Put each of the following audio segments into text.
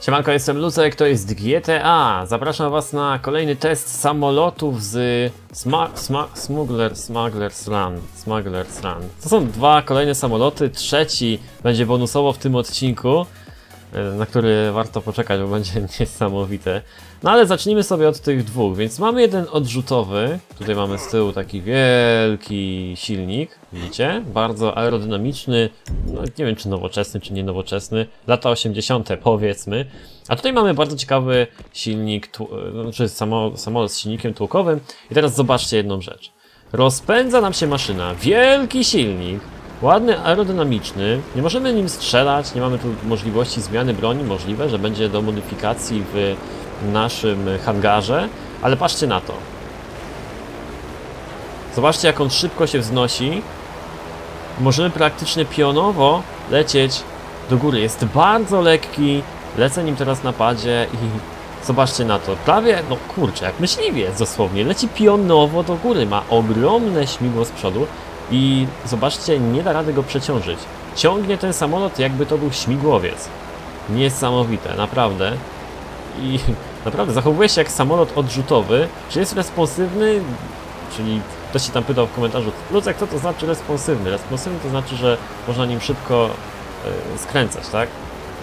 Siemanko, jestem Lucek, to jest GTA. Zapraszam was na kolejny test samolotów z Smuggler's Run. To są dwa kolejne samoloty, trzeci będzie bonusowo w tym odcinku, na który warto poczekać, bo będzie niesamowite. No ale zacznijmy sobie od tych dwóch, więc mamy jeden odrzutowy. Tutaj mamy z tyłu taki wielki silnik, widzicie? Bardzo aerodynamiczny, no nie wiem czy nowoczesny, czy nienowoczesny. Lata 80. powiedzmy. A tutaj mamy bardzo ciekawy silnik, znaczy samolot z silnikiem tłukowym. I teraz zobaczcie jedną rzecz. Rozpędza nam się maszyna, wielki silnik. Ładny, aerodynamiczny, nie możemy nim strzelać, nie mamy tu możliwości zmiany broni, możliwe, że będzie do modyfikacji w naszym hangarze, ale patrzcie na to. Zobaczcie jak on szybko się wznosi. Możemy praktycznie pionowo lecieć do góry, jest bardzo lekki, lecę nim teraz na padzie i zobaczcie na to, prawie, no kurczę, jak myśliwiec dosłownie, leci pionowo do góry, ma ogromne śmigło z przodu. I zobaczcie, nie da rady go przeciążyć. Ciągnie ten samolot, jakby to był śmigłowiec. Niesamowite, naprawdę. I naprawdę zachowuje się jak samolot odrzutowy. Czy jest responsywny? Czyli ktoś się tam pytał w komentarzu, Lucek, co to znaczy responsywny? Responsywny to znaczy, że można nim szybko skręcać, tak?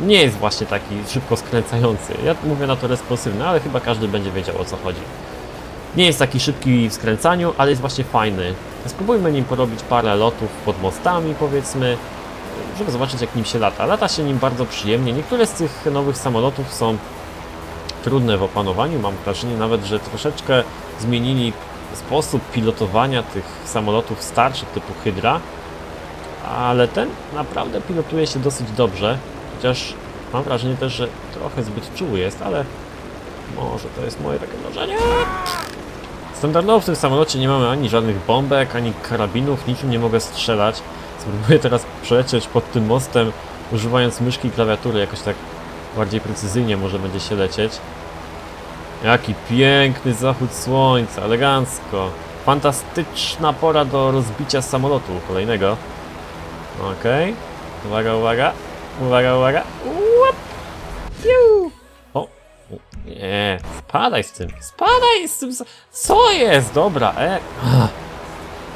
Nie jest właśnie taki szybko skręcający. Ja mówię na to responsywny, ale chyba każdy będzie wiedział o co chodzi. Nie jest taki szybki w skręcaniu, ale jest właśnie fajny. Spróbujmy nim porobić parę lotów pod mostami, powiedzmy, żeby zobaczyć jak nim się lata. Lata się nim bardzo przyjemnie. Niektóre z tych nowych samolotów są trudne w opanowaniu. Mam wrażenie nawet, że troszeczkę zmienili sposób pilotowania tych samolotów starszych typu Hydra. Ale ten naprawdę pilotuje się dosyć dobrze. Chociaż mam wrażenie też, że trochę zbyt czuły jest, ale może to jest moje takie wrażenie. Standardowo w tym samolocie nie mamy ani żadnych bombek, ani karabinów, niczym nie mogę strzelać. Spróbuję teraz przelecieć pod tym mostem, używając myszki i klawiatury, jakoś tak bardziej precyzyjnie może będzie się lecieć. Jaki piękny zachód słońca, elegancko. Fantastyczna pora do rozbicia samolotu kolejnego. Okej, uwaga, uwaga, uwaga, uwaga. Łap. Piu. Nie, spadaj z tym, co jest? Dobra,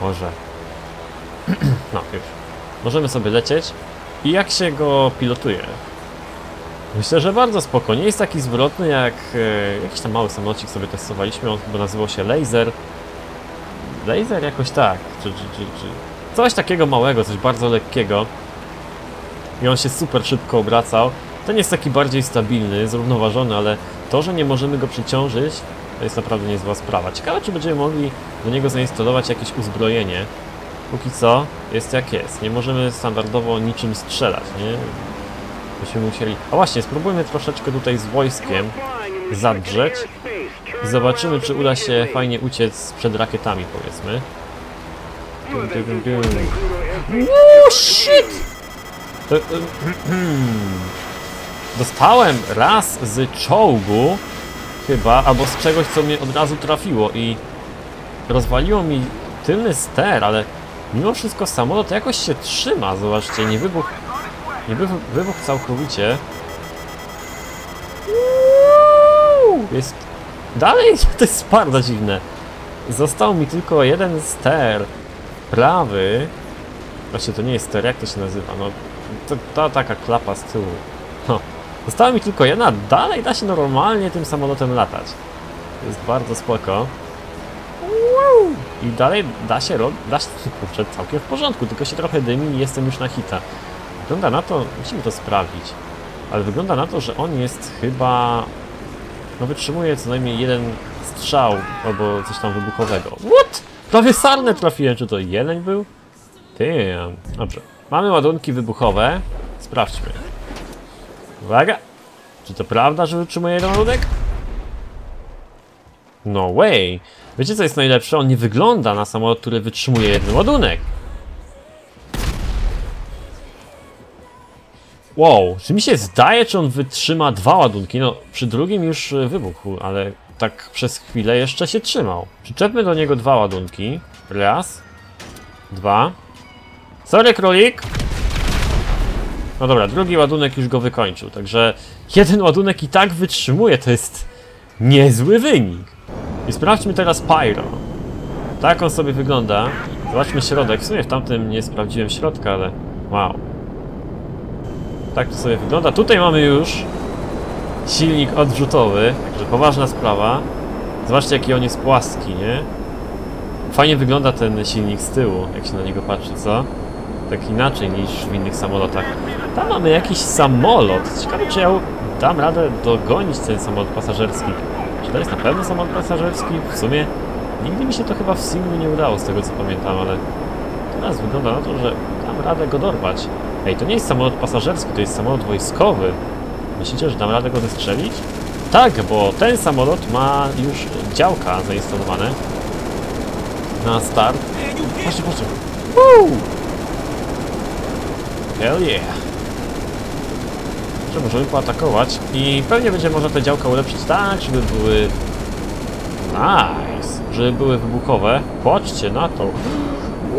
Boże. No, już. Możemy sobie lecieć. I jak się go pilotuje? Myślę, że bardzo spoko. Nie jest taki zwrotny jak jakiś tam mały samolocik sobie testowaliśmy. On chyba nazywał się Laser. Laser jakoś tak. Coś takiego małego, coś bardzo lekkiego. I on się super szybko obracał. Ten jest taki bardziej stabilny, zrównoważony, ale to, że nie możemy go przeciążyć, to jest naprawdę niezła sprawa. Ciekawe, czy będziemy mogli do niego zainstalować jakieś uzbrojenie. Póki co jest jak jest. Nie możemy standardowo niczym strzelać, nie? Byśmy musieli... A właśnie, spróbujmy troszeczkę tutaj z wojskiem zadrzeć. I zobaczymy, czy uda się fajnie uciec przed rakietami, powiedzmy. Uuuu, shit! Dostałem raz z czołgu, chyba, albo z czegoś, co mnie od razu trafiło i rozwaliło mi tylny ster, ale mimo wszystko samolot jakoś się trzyma, zobaczcie, nie wybuchł całkowicie. Jest dalej, to jest bardzo dziwne. Został mi tylko jeden ster, prawy, właśnie to nie jest ster, jak to się nazywa, no ta taka klapa z tyłu. No, została mi tylko jedna, dalej da się normalnie tym samolotem latać. Jest bardzo spoko. I dalej da się robić, kurczę, całkiem w porządku, tylko się trochę dymi i jestem już na hita. Wygląda na to, musimy to sprawdzić, ale wygląda na to, że on jest chyba... No wytrzymuje co najmniej jeden strzał albo coś tam wybuchowego. What? Prawie sarnę trafiłem, czy to jeleń był? Damn. Dobrze, mamy ładunki wybuchowe, sprawdźmy. Uwaga! Czy to prawda, że wytrzymuje jeden ładunek? No way! Wiecie co jest najlepsze? On nie wygląda na samolot, który wytrzymuje jeden ładunek. Wow, czy mi się zdaje, czy on wytrzyma dwa ładunki? No, przy drugim już wybuchł, ale tak przez chwilę jeszcze się trzymał. Przyczepmy do niego dwa ładunki. Raz. Dwa. Sorry, królik! No dobra, drugi ładunek już go wykończył, także jeden ładunek i tak wytrzymuje, to jest niezły wynik. I sprawdźmy teraz Pyro. Tak on sobie wygląda. Zobaczmy środek. W sumie w tamtym nie sprawdziłem środka, ale wow. Tak to sobie wygląda. Tutaj mamy już silnik odrzutowy, także poważna sprawa. Zobaczcie, jaki on jest płaski, nie? Fajnie wygląda ten silnik z tyłu, jak się na niego patrzy, co? Tak inaczej niż w innych samolotach. Tam mamy jakiś samolot. Ciekawe, czy ja dam radę dogonić ten samolot pasażerski. Czy to jest na pewno samolot pasażerski? W sumie nigdy mi się to chyba w singlu nie udało, z tego co pamiętam, ale teraz wygląda na to, że dam radę go dorwać. Ej, to nie jest samolot pasażerski, to jest samolot wojskowy. Myślicie, że dam radę go zestrzelić? Tak, bo ten samolot ma już działka zainstalowane na start. Patrzcie, patrzcie. Hell yeah! Że możemy poatakować i pewnie będzie można te działka ulepszyć tak, żeby były... Nice! Żeby były wybuchowe. Patrzcie na to!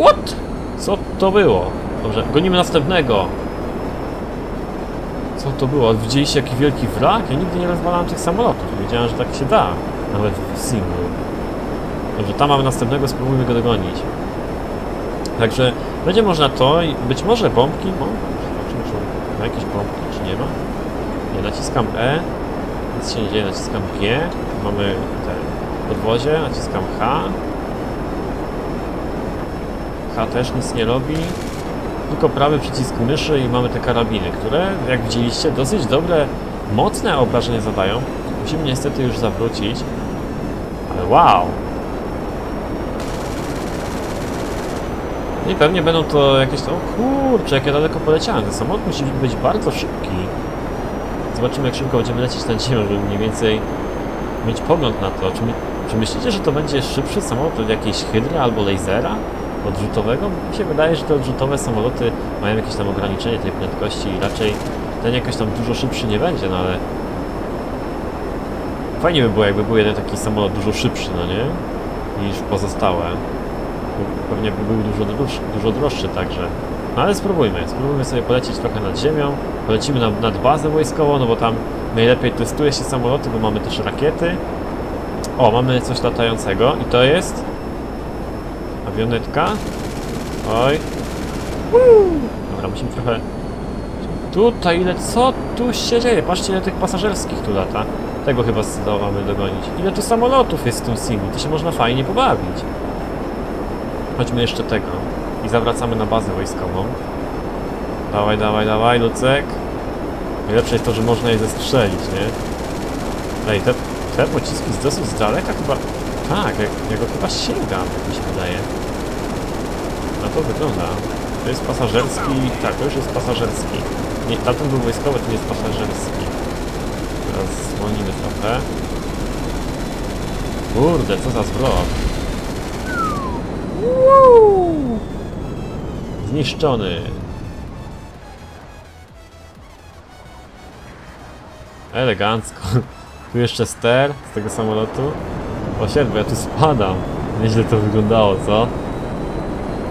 What? Co to było? Dobrze, gonimy następnego! Co to było? Widzieliście jaki wielki wrak? Ja nigdy nie rozwalałem tych samolotów. Wiedziałem, że tak się da. Nawet w singlu. Dobrze, tam mamy następnego, spróbujmy go dogonić. Także będzie można to i być może bombki. Ma jakieś bombki, czy nie ma? Nie, naciskam E. Nic się nie dzieje, naciskam G. Mamy te podwozie, naciskam H. H też nic nie robi. Tylko prawy przycisk myszy i mamy te karabiny, które, jak widzieliście, dosyć dobre, mocne obrażenia zadają. Musimy niestety już zawrócić. Ale wow! I pewnie będą to jakieś tam... O kurczę, jak ja daleko poleciałem. Ten samolot musi być bardzo szybki. Zobaczymy, jak szybko będziemy lecieć nad ziemią, żeby mniej więcej mieć pogląd na to. Czy myślicie, że to będzie szybszy samolot od jakiejś Hydry albo Lasera odrzutowego? Mi się wydaje, że te odrzutowe samoloty mają jakieś tam ograniczenie tej prędkości i raczej ten jakoś tam dużo szybszy nie będzie, no ale... Fajnie by było, jakby był jeden taki samolot dużo szybszy, no nie? Niż pozostałe. Pewnie by był dużo droższy także. No ale spróbujmy sobie polecieć trochę nad ziemią. Polecimy nad bazę wojskową, no bo tam najlepiej testuje się samoloty, bo mamy też rakiety. O, mamy coś latającego i to jest... Awionetka. Oj. Dobra, musimy trochę... Tutaj ile... Co tu się dzieje? Patrzcie, ile tych pasażerskich tu lata. Tego chyba mamy dogonić. Ile tu samolotów jest w tym singlu? To się można fajnie pobawić. Chodźmy jeszcze tego i zawracamy na bazę wojskową. Dawaj, dawaj, dawaj, Lucek. Najlepsze jest to, że można je zestrzelić, nie? Ej, te pociski z dosyć z daleka chyba... Tak, ja go chyba sięgam, jak mi się wydaje. Na to wygląda. To jest pasażerski... Tak, to już jest pasażerski. Nie, tamten był wojskowy, to nie jest pasażerski. Teraz zwolnimy trochę. Kurde, co za zwrot. Zniszczony. Elegancko. Tu jeszcze ster z tego samolotu. O siedbo, ja tu spadam. Nieźle to wyglądało, co?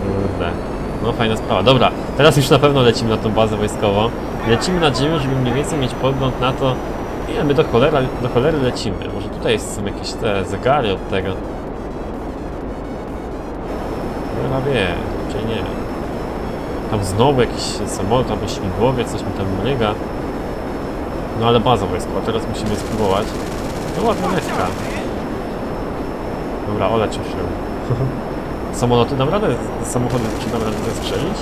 Kurde. No fajna sprawa. Dobra, teraz już na pewno lecimy na tą bazę wojskową. Lecimy nad ziemią, żeby mniej więcej mieć pogląd na to, ile my do cholery lecimy. Może tutaj są jakieś te zegary od tego. Chyba wie, raczej nie. Tam znowu jakiś samolot albo śmigłowiec, coś mi tam myga. No ale baza wojskowa, teraz musimy spróbować. No ładna metka. Dobra, olecisz się. Samoloty dam radę, samochody czy dam radę zestrzelić?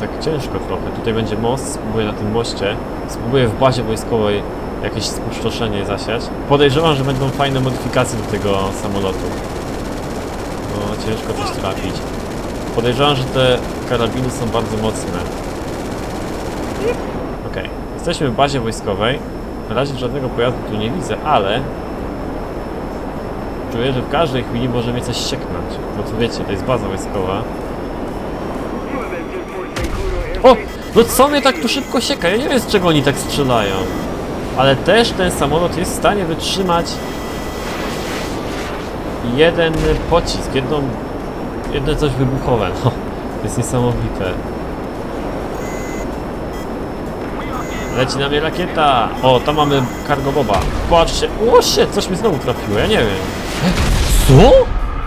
Tak ciężko trochę. Tutaj będzie most, spróbuję na tym moście. Spróbuję w bazie wojskowej jakieś spustoszenie zasiać. Podejrzewam, że będą fajne modyfikacje do tego samolotu. No, ciężko coś trafić. Podejrzewam, że te karabiny są bardzo mocne. Ok, jesteśmy w bazie wojskowej. Na razie żadnego pojazdu tu nie widzę, ale... Czuję, że w każdej chwili może mnie coś sieknąć. No to wiecie, to jest baza wojskowa. O! No co mnie tak tu szybko sieka? Ja nie wiem, z czego oni tak strzelają. Ale też ten samolot jest w stanie wytrzymać... jeden pocisk, jedno coś wybuchowe, no. To jest niesamowite. Leci na mnie rakieta. O, tam mamy Kargoboba. Patrzcie. O, shit, coś mi znowu trafiło, ja nie wiem. Co?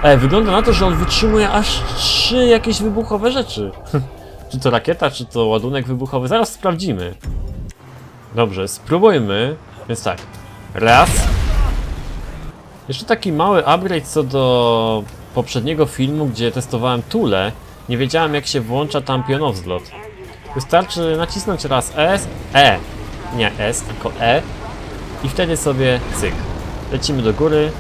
Ej, wygląda na to, że on wytrzymuje aż 3 jakieś wybuchowe rzeczy. Czy to rakieta, czy to ładunek wybuchowy? Zaraz sprawdzimy. Dobrze, spróbujmy. Więc tak. Raz. Jeszcze taki mały upgrade co do poprzedniego filmu, gdzie testowałem Tulę. Nie wiedziałem, jak się włącza tam pionowzlot. Wystarczy nacisnąć raz E. I wtedy sobie cyk. Lecimy do góry.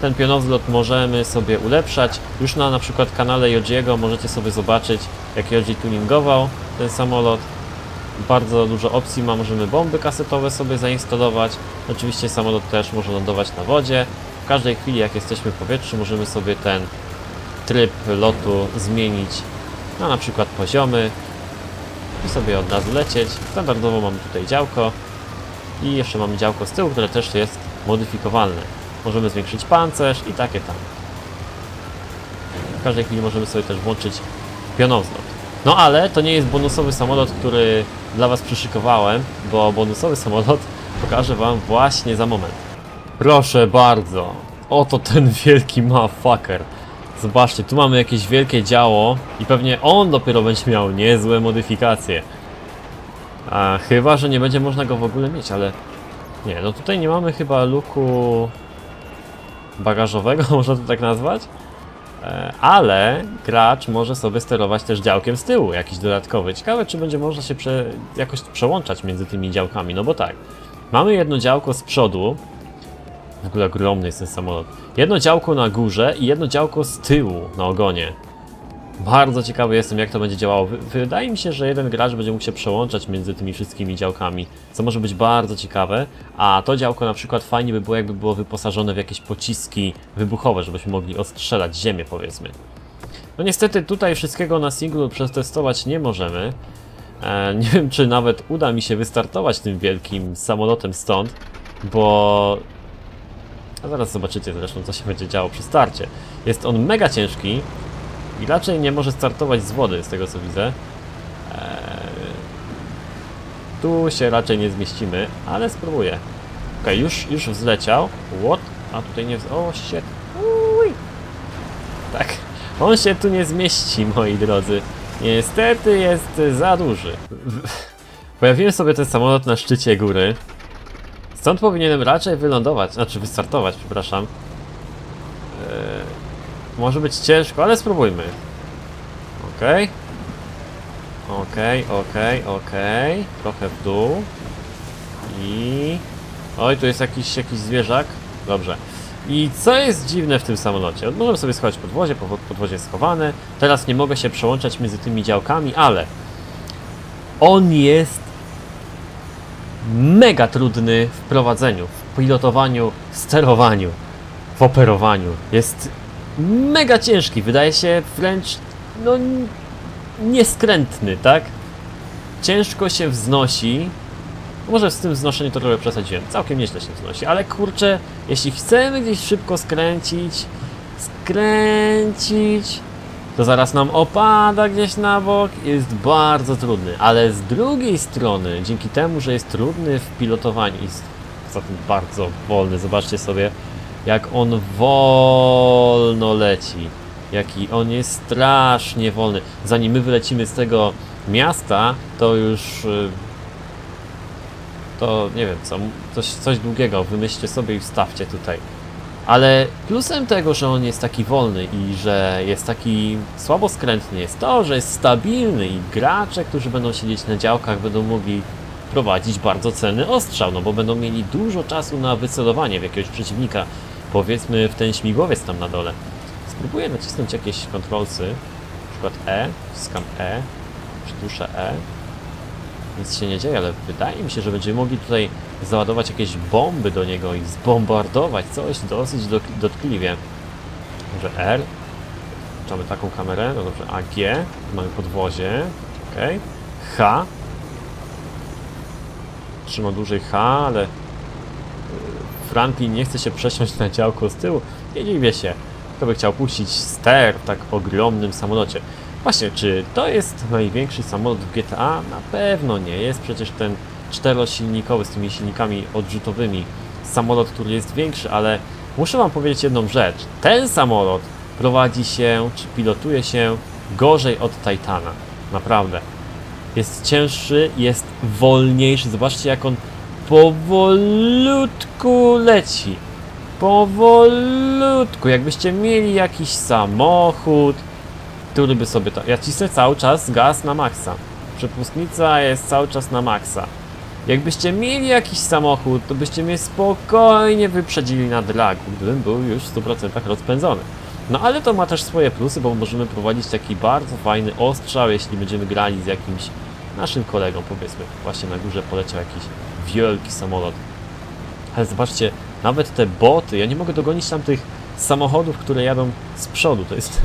Ten pionowzlot możemy sobie ulepszać. Już na przykład kanale Yojiego możecie sobie zobaczyć, jak Yoji tuningował ten samolot. Bardzo dużo opcji ma, możemy bomby kasetowe sobie zainstalować. Oczywiście samolot też może lądować na wodzie. W każdej chwili, jak jesteśmy w powietrzu, możemy sobie ten tryb lotu zmienić na przykład poziomy i sobie od nas lecieć. Standardowo mamy tutaj działko i jeszcze mamy działko z tyłu, które też jest modyfikowalne. Możemy zwiększyć pancerz i takie tam. W każdej chwili możemy sobie też włączyć pionowzlot. No ale to nie jest bonusowy samolot, który dla was przyszykowałem, bo bonusowy samolot pokażę wam właśnie za moment. Proszę bardzo, oto ten wielki motherfucker. Zobaczcie, tu mamy jakieś wielkie działo i pewnie on dopiero będzie miał niezłe modyfikacje. A chyba, że nie będzie można go w ogóle mieć, ale... Nie, no tutaj nie mamy chyba luku... bagażowego, można to tak nazwać? Ale gracz może sobie sterować też działkiem z tyłu, jakiś dodatkowy. Ciekawe, czy będzie można się jakoś przełączać między tymi działkami, no bo tak. Mamy jedno działko z przodu. W ogóle ogromny jest ten samolot. Jedno działko na górze i jedno działko z tyłu na ogonie. Bardzo ciekawy jestem, jak to będzie działało. Wydaje mi się, że jeden gracz będzie mógł się przełączać między tymi wszystkimi działkami, co może być bardzo ciekawe. A to działko na przykład fajnie by było, jakby było wyposażone w jakieś pociski wybuchowe, żebyśmy mogli ostrzelać ziemię, powiedzmy. No niestety tutaj wszystkiego na singlu przetestować nie możemy. Nie wiem, czy nawet uda mi się wystartować tym wielkim samolotem stąd, bo... A zaraz zobaczycie zresztą, co się będzie działo przy starcie. Jest on mega ciężki i raczej nie może startować z wody, z tego co widzę. Tu się raczej nie zmieścimy, ale spróbuję. Okej, już wzleciał. What? A tutaj nie... O, shit. Uj. Tak, on się tu nie zmieści, moi drodzy. Niestety jest za duży. Pojawiłem sobie ten samolot na szczycie góry. Stąd powinienem raczej wylądować, znaczy wystartować, przepraszam. Może być ciężko, ale spróbujmy. Okej. Okej. Trochę w dół. I... Oj, tu jest jakiś zwierzak. Dobrze. I co jest dziwne w tym samolocie? Możemy sobie schować podwozie, podwozie jest schowane. Teraz nie mogę się przełączać między tymi działkami, ale... On jest... mega trudny w prowadzeniu, w pilotowaniu, w sterowaniu, w operowaniu. Jest mega ciężki, wydaje się wręcz, no, nieskrętny, tak? Ciężko się wznosi. Może z tym wznoszeniu to trochę przesadziłem, całkiem nieźle się wznosi, ale kurczę, jeśli chcemy gdzieś szybko skręcić, to zaraz nam opada gdzieś na bok. Jest bardzo trudny, ale z drugiej strony, dzięki temu, że jest trudny w pilotowaniu i zatem bardzo wolny, zobaczcie sobie, jak on wolno leci, jaki on jest strasznie wolny. Zanim my wylecimy z tego miasta, to już... to nie wiem co, coś długiego wymyślcie sobie i wstawcie tutaj. Ale plusem tego, że on jest taki wolny i że jest taki słabo skrętny, jest to, że jest stabilny i gracze, którzy będą siedzieć na działkach, będą mogli prowadzić bardzo cenny ostrzał, no bo będą mieli dużo czasu na wycelowanie w jakiegoś przeciwnika, powiedzmy w ten śmigłowiec tam na dole. Spróbuję nacisnąć jakieś kontrolsy, na przykład E, wciskam E, przytuszę E. Nic się nie dzieje, ale wydaje mi się, że będziemy mogli tutaj załadować jakieś bomby do niego i zbombardować coś dosyć dotkliwie. Dobrze, R. Mamy taką kamerę, no dobrze, AG. Mamy podwozie, ok. H. Trzymam dłużej H, ale Franklin nie chce się przesiąść na działko z tyłu. Nie dziwię się, kto by chciał puścić ster w tak ogromnym samolocie. Właśnie, czy to jest największy samolot w GTA? Na pewno nie jest, przecież ten czterosilnikowy z tymi silnikami odrzutowymi samolot, który jest większy, ale muszę wam powiedzieć jedną rzecz. Ten samolot prowadzi się, czy pilotuje się gorzej od Titana. Naprawdę. Jest cięższy, jest wolniejszy. Zobaczcie, jak on powolutku leci. Powolutku. Jakbyście mieli jakiś samochód, który by sobie to... Ja cisnę cały czas gaz na maksa. Przepustnica jest cały czas na maksa. Jakbyście mieli jakiś samochód, to byście mnie spokojnie wyprzedzili na dragu, gdybym był już w 100% rozpędzony. No ale to ma też swoje plusy, bo możemy prowadzić taki bardzo fajny ostrzał, jeśli będziemy grali z jakimś naszym kolegą, powiedzmy. Właśnie na górze poleciał jakiś wielki samolot. Ale zobaczcie, nawet te boty, ja nie mogę dogonić tam tych samochodów, które jadą z przodu. To jest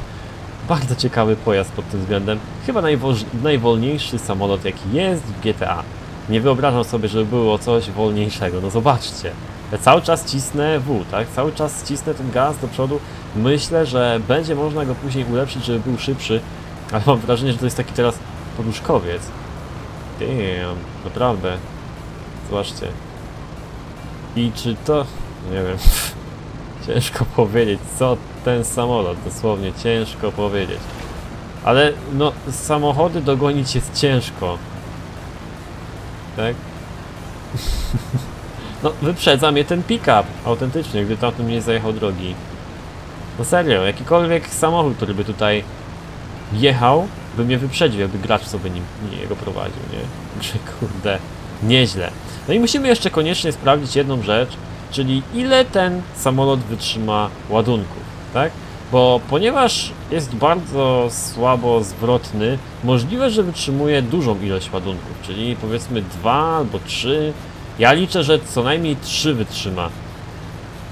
bardzo ciekawy pojazd pod tym względem. Chyba najwolniejszy samolot, jaki jest w GTA. Nie wyobrażam sobie, żeby było coś wolniejszego. No zobaczcie. Ja cały czas cisnę W, tak? Cały czas cisnę ten gaz do przodu. Myślę, że będzie można go później ulepszyć, żeby był szybszy. Ale mam wrażenie, że to jest taki teraz poduszkowiec. Damn, naprawdę. Zobaczcie. I czy to... nie wiem. Ciężko powiedzieć, co ten samolot. Dosłownie ciężko powiedzieć. Ale no, samochody dogonić jest ciężko. Tak? No, wyprzedza mnie ten pick-up, autentycznie, gdy tamtym nie zajechał drogi. No serio, jakikolwiek samochód, który by tutaj jechał, by mnie wyprzedził, jakby gracz sobie nim jego prowadził, nie? Że kurde, nieźle. No i musimy jeszcze koniecznie sprawdzić jedną rzecz, czyli ile ten samolot wytrzyma ładunków, tak? Bo ponieważ jest bardzo słabo zwrotny, możliwe, że wytrzymuje dużą ilość ładunków, czyli powiedzmy 2 albo 3. Ja liczę, że co najmniej 3 wytrzyma.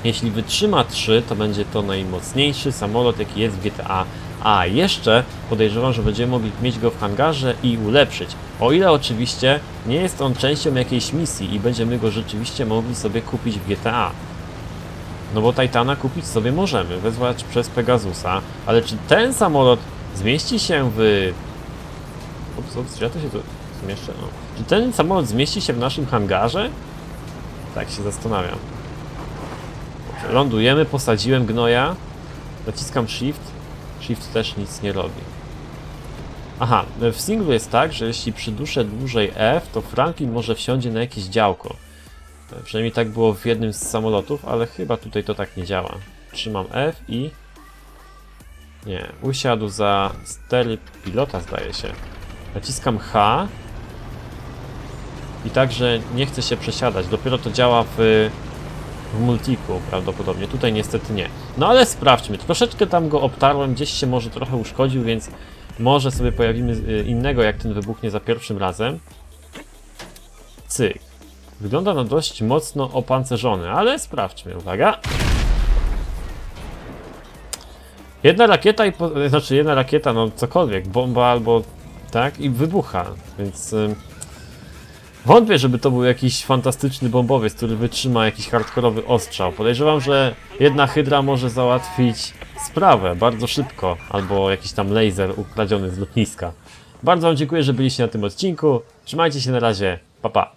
Jeśli wytrzyma 3, to będzie to najmocniejszy samolot, jaki jest w GTA. A jeszcze podejrzewam, że będziemy mogli mieć go w hangarze i ulepszyć. O ile oczywiście nie jest on częścią jakiejś misji i będziemy go rzeczywiście mogli sobie kupić w GTA. No bo Titana kupić sobie możemy, wezwać przez Pegasusa, ale czy ten samolot zmieści się w... Ups, ups, ja to się tu zmieszczę, no. Czy ten samolot zmieści się w naszym hangarze? Tak się zastanawiam. Lądujemy, posadziłem gnoja, naciskam shift, shift też nic nie robi. Aha, w singlu jest tak, że jeśli przyduszę dłużej F, to Franklin może wsiądzie na jakieś działko. Przynajmniej tak było w jednym z samolotów, ale chyba tutaj to tak nie działa. Trzymam F i... nie, usiadł za stery pilota, zdaje się. Naciskam H. I także nie chce się przesiadać. Dopiero to działa w multiku prawdopodobnie. Tutaj niestety nie. No ale sprawdźmy. Troszeczkę tam go obtarłem, gdzieś się może trochę uszkodził, więc może sobie pojawimy innego, jak ten wybuchnie za pierwszym razem. Cyk. Wygląda na dość mocno opancerzony, ale sprawdźmy, uwaga. Jedna rakieta i... znaczy jedna rakieta, no cokolwiek, bomba albo... tak? I wybucha, więc... wątpię, żeby to był jakiś fantastyczny bombowiec, który wytrzyma jakiś hardkorowy ostrzał. Podejrzewam, że jedna Hydra może załatwić sprawę bardzo szybko, albo jakiś tam laser ukradziony z lotniska. Bardzo wam dziękuję, że byliście na tym odcinku. Trzymajcie się, na razie, pa pa.